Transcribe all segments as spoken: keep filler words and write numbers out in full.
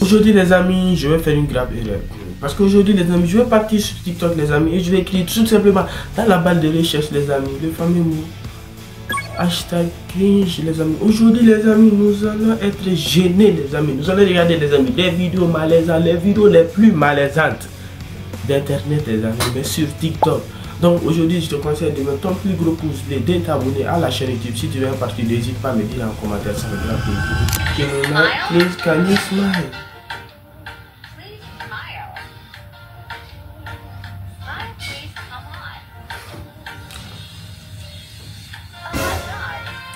Aujourd'hui les amis, je vais faire une grave erreur. Parce qu'aujourd'hui les amis, je vais partir sur TikTok les amis. Et je vais écrire tout simplement dans la barre de recherche les amis, le fameux mot hashtag cringe les amis. Aujourd'hui les amis, nous allons être gênés les amis. Nous allons regarder les amis des vidéos malaisantes, les vidéos les plus malaisantes d'internet les amis, mais sur TikTok. Donc aujourd'hui je te conseille de mettre ton plus gros pouce bleu, de t'abonner à la chaîne YouTube. Si tu veux en partie, n'hésite pas à me dire en commentaire, ça me fera plaisir. Please, can you smile?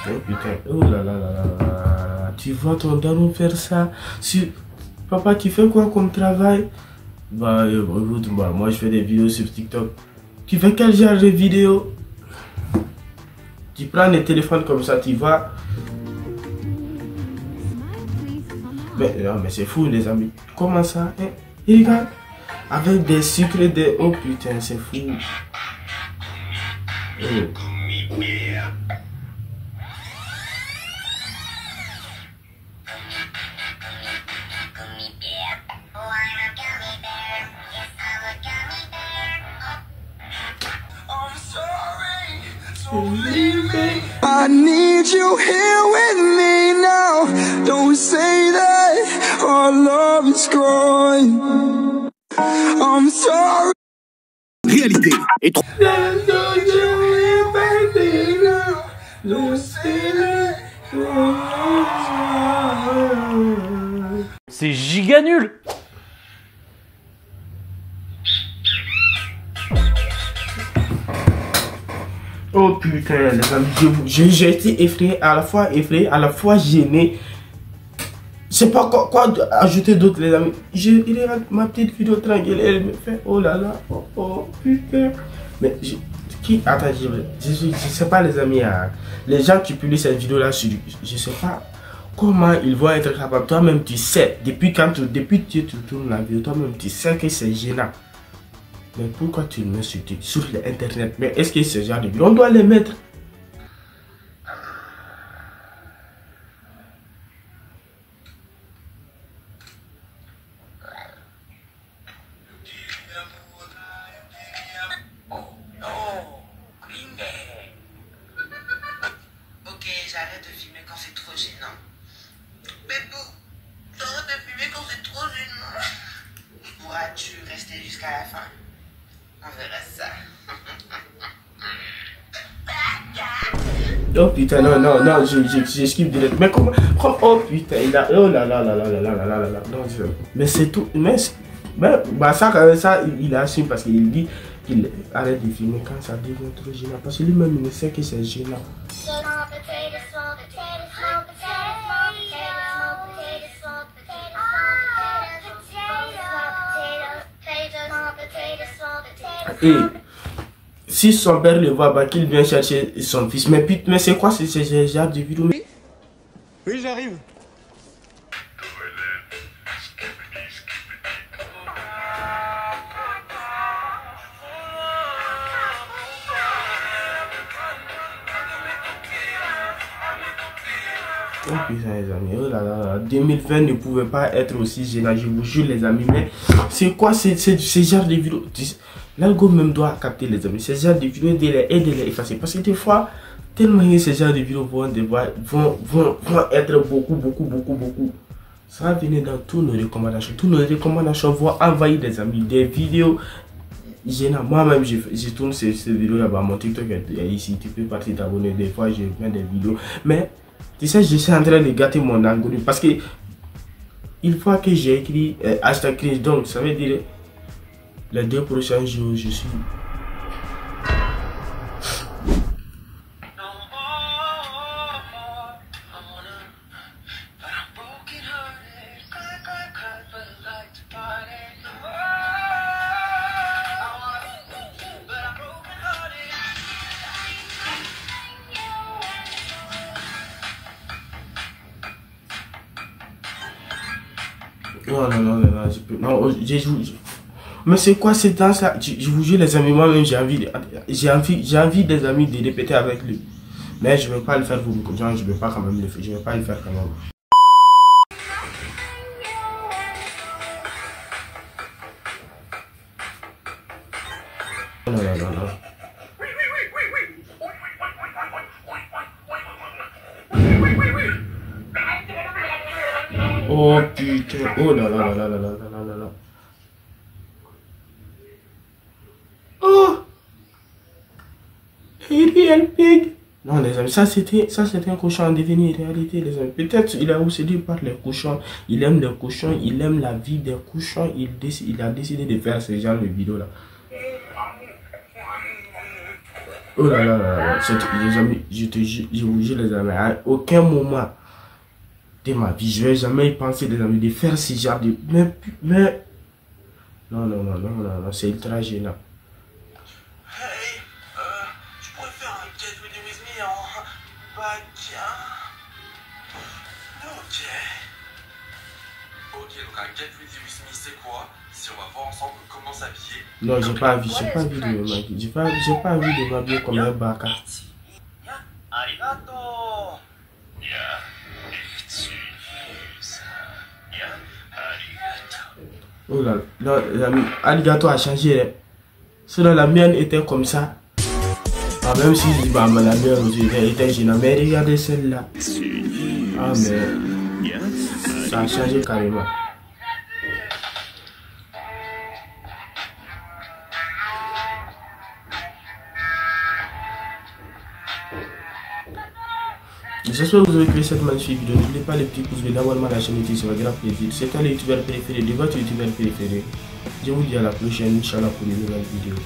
Oh putain, oh là là là là, tu vois ton daron faire ça, si... Papa tu fais quoi comme travail? Bah euh, écoute, bah, moi je fais des vidéos sur TikTok. Tu fais quel genre de vidéo? Tu prends le téléphone comme ça, tu vas... Mais non mais c'est fou les amis, comment ça? Hein? Et regarde, avec des sucres des... Oh putain c'est fou. Oh. I need you here with me now. Don't say that our love is gone. I'm sorry. Réalité est trop. C'est giga nul. Oh putain les amis, j'ai été effrayé, à la fois effrayé, à la fois gêné. Je sais pas quoi, quoi ajouter d'autre les amis. Je, il est ma petite vidéo tranquille, elle me fait oh là là, oh, oh putain. Mais je, qui, attends, je, je, je sais pas les amis, hein. Les gens qui publient cette vidéo là, je, je sais pas comment ils vont être capables. Toi-même tu sais, depuis quand tu, depuis que tu tournes la vidéo, toi-même tu sais que c'est gênant. Mais pourquoi tu le mets sur, sur l'internet? Mais est-ce que ce genre de vidéo, on doit les mettre? Ok, j'arrête de filmer quand c'est trop gênant. Mais bon, j'arrête de filmer quand c'est trop gênant. Pourras-tu rester jusqu'à la fin? On verra ça. Oh putain, non, non, non, je, je, je skip direct. Mais comment, comment? Oh putain, il a. Oh là là là là là là là là là. Non, je... Mais c'est tout. Mais, mais bah, ça, quand même, ça, il, il assume parce qu'il dit qu'il arrête de filmer quand ça devient trop gênant. Parce que lui-même, il sait que c'est gênant. Et si son père le voit, bah, qu'il vient chercher son fils. Mais putain, mais c'est quoi ce genre de vidéo? Oui, oui j'arrive. Oh putain les amis, oh là là là, deux mille vingt ne pouvait pas être aussi gênant, je vous jure les amis. Mais c'est quoi ce genre de vidéo? L'algo même doit capter les amis, ces genre de vidéos et de les effacer. Parce que des fois, tellement ces genre de vidéos vont, devoir, vont, vont, vont être beaucoup, beaucoup, beaucoup, beaucoup. Ça va venir dans toutes nos recommandations, toutes nos recommandations vont envahir les amis des vidéos. Moi-même, je, je tourne ces, ces vidéos là-bas. Mon TikTok est ici. Tu peux partir t'abonner. Des fois, je mets des vidéos. Mais tu sais, je suis en train de gâter mon algorithme. Parce que une fois que j'ai écrit euh, hashtag cringe, donc ça veut dire les deux prochains jours, je suis. Non, non, non, non, non, je peux. Non, je joue. Je... Mais c'est quoi cette danse-là? Je, je vous jure, les amis, moi-même, j'ai envie, j'ai envie, j'ai envie, des amis, de répéter avec lui. Mais je ne vais pas le faire, vous me comprenez, je ne vais pas quand même le faire, je ne vais pas le faire quand même. non, non, non, non. Oh putain, oh là là là là là là là là là. Oh, real pig. Non les amis, ça c'était ça c'était un cochon en devenir réalité les amis. Peut-être il a aussi séduit par les cochons, il aime les cochons, il aime la vie des cochons, il, décide, il a décidé de faire ce genre de vidéo là. Oh là là là là, les amis, je te jure, je vous jure les amis, à aucun moment de ma vie, je vais jamais penser les amis de faire ce genre de... Mais, mais... Non, non, non, non, non, non, c'est ultra gênant. Hey, euh, tu pourrais faire un Get Ready With Me en bac, hein? Ok. Ok, donc un Get Ready With Me, c'est quoi? Si on va voir ensemble comment s'habiller. Non, j'ai pas vu, j'ai pas vu de m'habiller. J'ai pas, j'ai pas vu de m'habiller comme un bac. Arigato. Oh là là, Arigato a changé. Cela, la mienne était comme ça. Ah, même si je dis, bah, la mienne aujourd'hui était gênante. Mais regardez celle-là. Ah, mais ça a changé carrément. J'espère que vous avez aimé cette magnifique vidéo. N'oubliez pas les petits pouces bleus, l'abonnement à la chaîne YouTube, ça va grave plaisir. C'était le youtubeur préféré de votre youtubeur préféré. Je vous dis à la prochaine, Inch'Allah, pour une nouvelle vidéo.